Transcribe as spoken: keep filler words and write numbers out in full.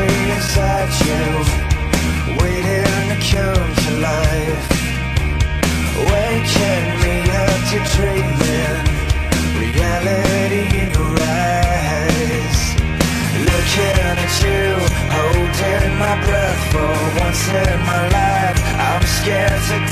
see inside you, waiting to come to life, waking me up to dreaming, reality in your eyes. Looking at you, holding my breath for once in my life, I'm scared to